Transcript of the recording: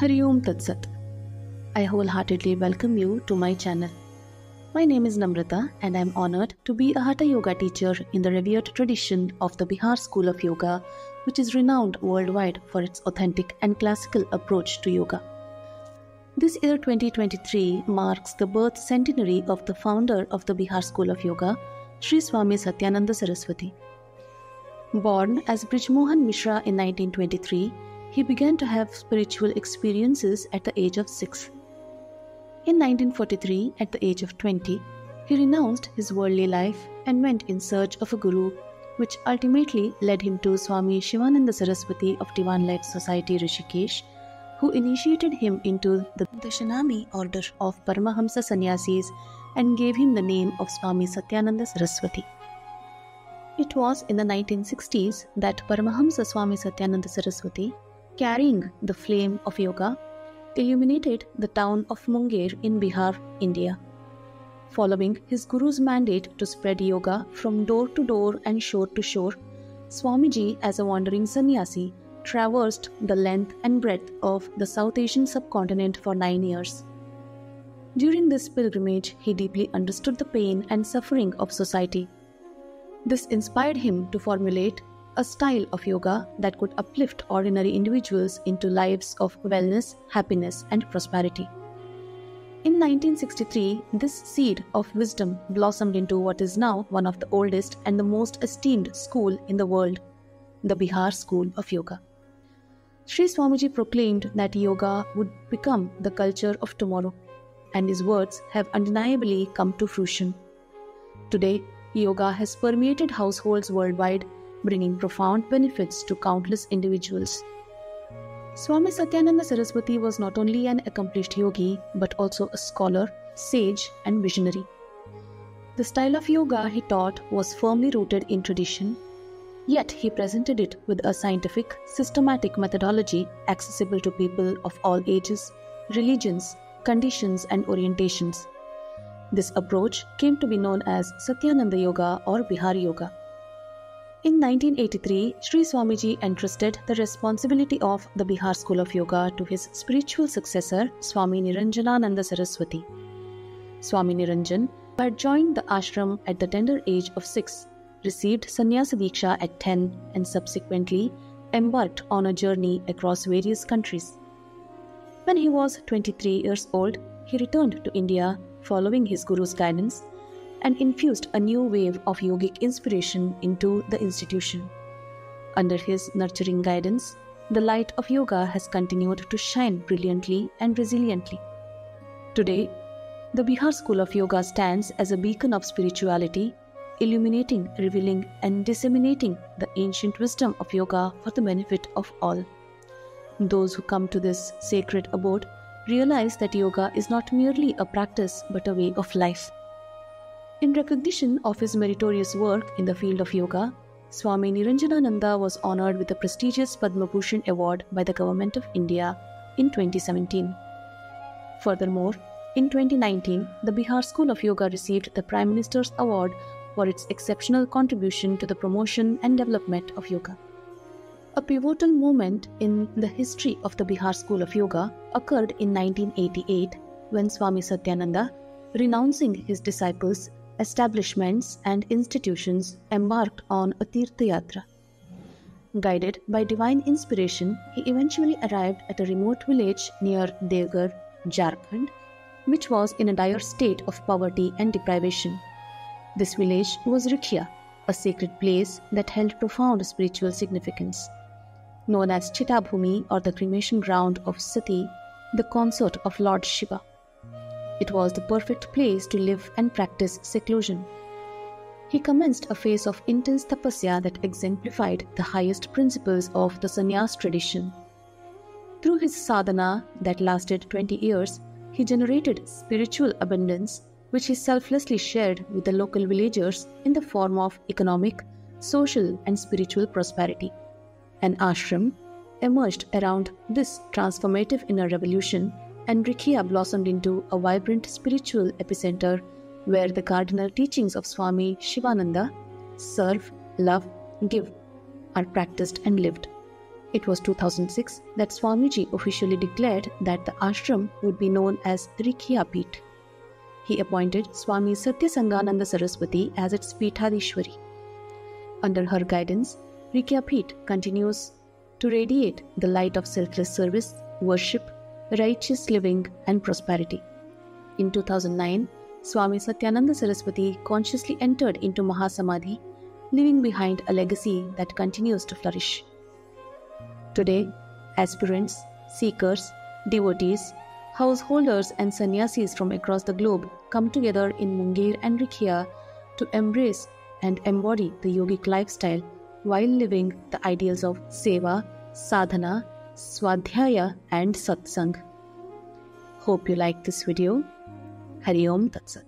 Hari Om Tat Sat. I wholeheartedly welcome you to my channel. My name is Namrata and I am honored to be a Hatha Yoga teacher in the revered tradition of the Bihar School of Yoga, which is renowned worldwide for its authentic and classical approach to yoga. This year 2023 marks the birth centenary of the founder of the Bihar School of Yoga, Sri Swami Satyananda Saraswati. Born as Brijmohan Mishra in 1923, he began to have spiritual experiences at the age of 6. In 1943, at the age of 20, he renounced his worldly life and went in search of a guru, which ultimately led him to Swami Shivananda Saraswati of Divine Life Society Rishikesh, who initiated him into the Dashanami order of Paramahamsa Sannyasis and gave him the name of Swami Satyananda Saraswati. It was in the 1960s that Paramahamsa Swami Satyananda Saraswati, carrying the flame of yoga, illuminated the town of Munger in Bihar, India. Following his guru's mandate to spread yoga from door to door and shore to shore, Swamiji, as a wandering sannyasi, traversed the length and breadth of the South Asian subcontinent for 9 years. During this pilgrimage, he deeply understood the pain and suffering of society. This inspired him to formulate a style of yoga that could uplift ordinary individuals into lives of wellness, happiness, and prosperity. In 1963, this seed of wisdom blossomed into what is now one of the oldest and the most esteemed school in the world, the Bihar School of Yoga. Sri Swamiji proclaimed that yoga would become the culture of tomorrow, and his words have undeniably come to fruition. Today, yoga has permeated households worldwide, bringing profound benefits to countless individuals. Swami Satyananda Saraswati was not only an accomplished yogi, but also a scholar, sage, and visionary. The style of yoga he taught was firmly rooted in tradition, yet he presented it with a scientific, systematic methodology accessible to people of all ages, religions, conditions, and orientations. This approach came to be known as Satyananda Yoga or Bihari Yoga. In 1983, Sri Swamiji entrusted the responsibility of the Bihar School of Yoga to his spiritual successor, Swami Niranjanananda Saraswati. Swami Niranjan, who had joined the ashram at the tender age of 6, received Sannyasa Diksha at 10 and subsequently embarked on a journey across various countries. When he was 23 years old, he returned to India following his guru's guidance and infused a new wave of yogic inspiration into the institution. Under his nurturing guidance, the light of yoga has continued to shine brilliantly and resiliently. Today, the Bihar School of Yoga stands as a beacon of spirituality, illuminating, revealing, and disseminating the ancient wisdom of yoga for the benefit of all. Those who come to this sacred abode realize that yoga is not merely a practice but a way of life. In recognition of his meritorious work in the field of yoga, Swami Niranjanananda was honored with the prestigious Padma Bhushan Award by the Government of India in 2017. Furthermore, in 2019, the Bihar School of Yoga received the Prime Minister's Award for its exceptional contribution to the promotion and development of yoga. A pivotal moment in the history of the Bihar School of Yoga occurred in 1988 when Swami Satyananda, renouncing his disciples, establishments and institutions, embarked on a Tirthayatra. Guided by divine inspiration, he eventually arrived at a remote village near Deoghar, Jharkhand, which was in a dire state of poverty and deprivation. This village was Rikhia, a sacred place that held profound spiritual significance. Known as Chitabhumi or the cremation ground of Sati, the consort of Lord Shiva, it was the perfect place to live and practice seclusion. He commenced a phase of intense tapasya that exemplified the highest principles of the sannyas tradition. Through his sadhana that lasted 20 years, he generated spiritual abundance, which he selflessly shared with the local villagers in the form of economic, social, and spiritual prosperity. An ashram emerged around this transformative inner revolution, and Rikhia blossomed into a vibrant spiritual epicenter where the cardinal teachings of Swami Shivananda, serve, love, give, are practiced and lived. It was 2006 that Swamiji officially declared that the ashram would be known as Rikhia Peeth. He appointed Swami Satya Sangananda Saraswati as its Peethadishwari. Under her guidance, Rikhia Peeth continues to radiate the light of selfless service, worship, righteous living and prosperity. In 2009, Swami Satyananda Saraswati consciously entered into Mahasamadhi, leaving behind a legacy that continues to flourish. Today, aspirants, seekers, devotees, householders and sannyasis from across the globe come together in Munger and Rikhia to embrace and embody the yogic lifestyle while living the ideals of seva, sadhana, swadhyaya and satsang. Hope you like this video. Hari Om Tat Sat.